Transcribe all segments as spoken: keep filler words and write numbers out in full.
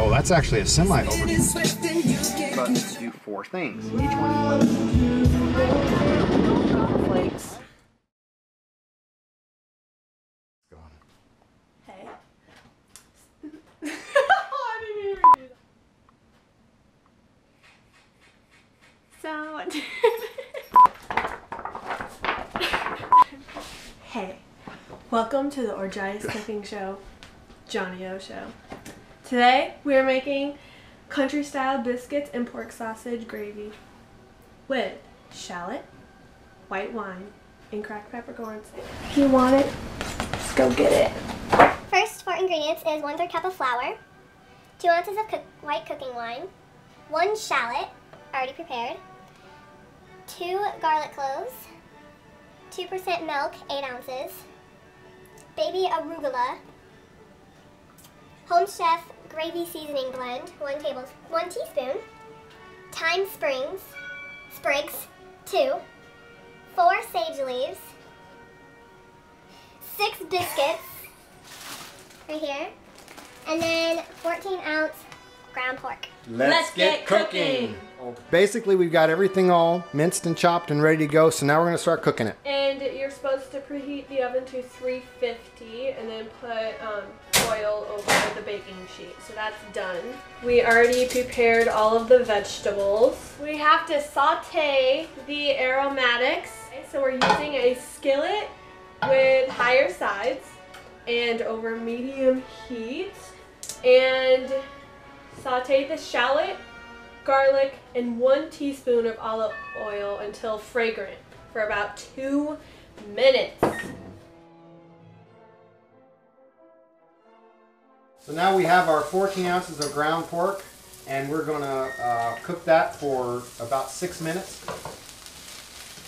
Oh, that's actually a semi overview. Buttons do four things. Each one. Hey. I didn't even do that. So. Hey, welcome to the Orgias Cooking Show, Johnny O Show. Today we are making country style biscuits and pork sausage gravy with shallot, white wine, and cracked peppercorns. If you want it, just go get it. First, for ingredients is one third cup of flour, two ounces of cook white cooking wine, one shallot already prepared, two garlic cloves, two percent milk, eight ounces, baby arugula, Home Chef gravy seasoning blend, one tablespoon, one teaspoon, thyme springs, sprigs, two, four sage leaves, six biscuits, right here, and then fourteen ounce ground pork. Let's, Let's get, get cooking. cooking! Basically, we've got everything all minced and chopped and ready to go, so now we're gonna start cooking it. And you're supposed to preheat the oven to three fifty and then put um, oil over the baking sheet. So that's done. We already prepared all of the vegetables. We have to saute the aromatics. So we're using a skillet with higher sides and over medium heat, and saute the shallot, garlic, and one teaspoon of olive oil until fragrant for about two minutes. So now we have our fourteen ounces of ground pork, and we're gonna uh, cook that for about six minutes.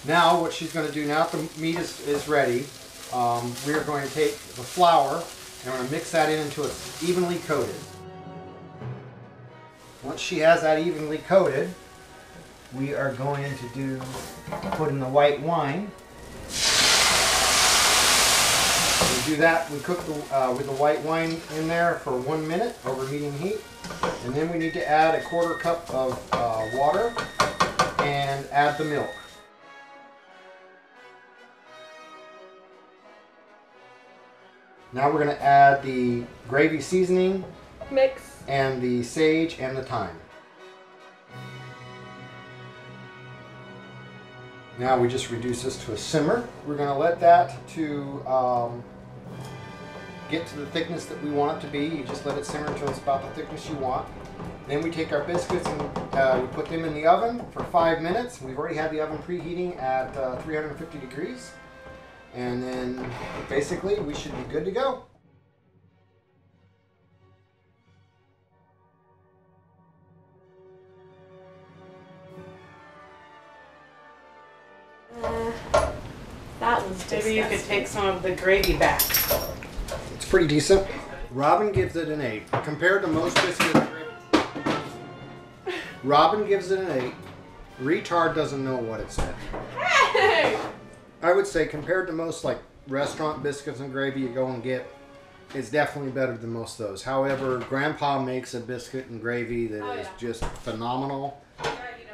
Now what she's gonna do, now that the meat is, is ready, um, we are going to take the flour and we're gonna mix that in until it's evenly coated. Once she has that evenly coated, we are going to do put in the white wine. We do that, we cook the, uh, with the white wine in there for one minute over medium heat. And then we need to add a quarter cup of uh, water and add the milk. Now we're going to add the gravy seasoning mix and the sage and the thyme. Now we just reduce this to a simmer. We're going to let that to um, get to the thickness that we want it to be. You just let it simmer until it's about the thickness you want. Then we take our biscuits and uh, we put them in the oven for five minutes. We've already had the oven preheating at uh, three hundred fifty degrees. And then basically we should be good to go. That was disgusting. Maybe you could take some of the gravy back. It's pretty decent. Robin gives it an eight. Compared to most biscuits, Robin gives it an eight. Retard doesn't know what it said. Hey! I would say compared to most like restaurant biscuits and gravy you go and get, it's definitely better than most of those. However, Grandpa makes a biscuit and gravy that oh, is yeah. just phenomenal. Yeah, he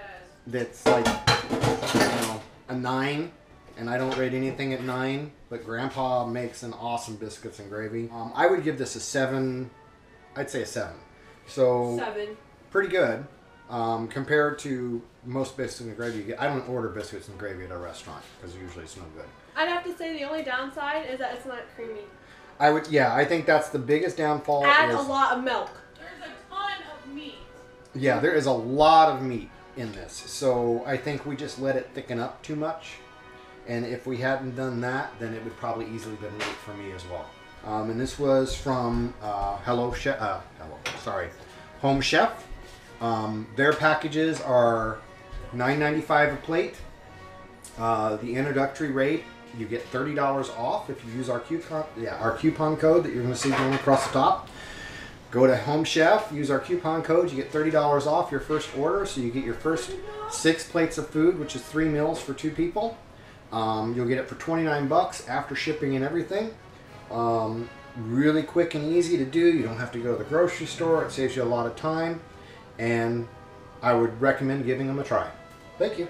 does. That's like, you know, a nine. And I don't rate anything at nine, but Grandpa makes an awesome biscuits and gravy. Um, I would give this a seven. I'd say a seven. So seven. Pretty good um, compared to most biscuits and gravy you get. I don't order biscuits and gravy at a restaurant because usually it's no good. I'd have to say the only downside is that it's not creamy. I would, yeah. I think that's the biggest downfall. Add is, a lot of milk. There's a ton of meat. Yeah, there is a lot of meat in this. So I think we just let it thicken up too much. And if we hadn't done that, then it would probably easily been late for me as well. Um, and this was from uh, Hello Chef, uh, Hello, sorry, Home Chef. Um, their packages are nine ninety-five a plate. Uh, the introductory rate, you get thirty dollars off if you use our coupon, yeah, our coupon code that you're going to see going across the top. Go to Home Chef, use our coupon code, you get thirty dollars off your first order. So you get your first six plates of food, which is three meals for two people. Um, you'll get it for twenty-nine bucks after shipping and everything. Um, really quick and easy to do. You don't have to go to the grocery store. It saves you a lot of time, and I would recommend giving them a try. Thank you.